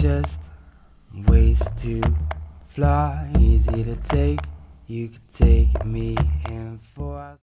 just ways to fly, easy to take. You could take me in for us.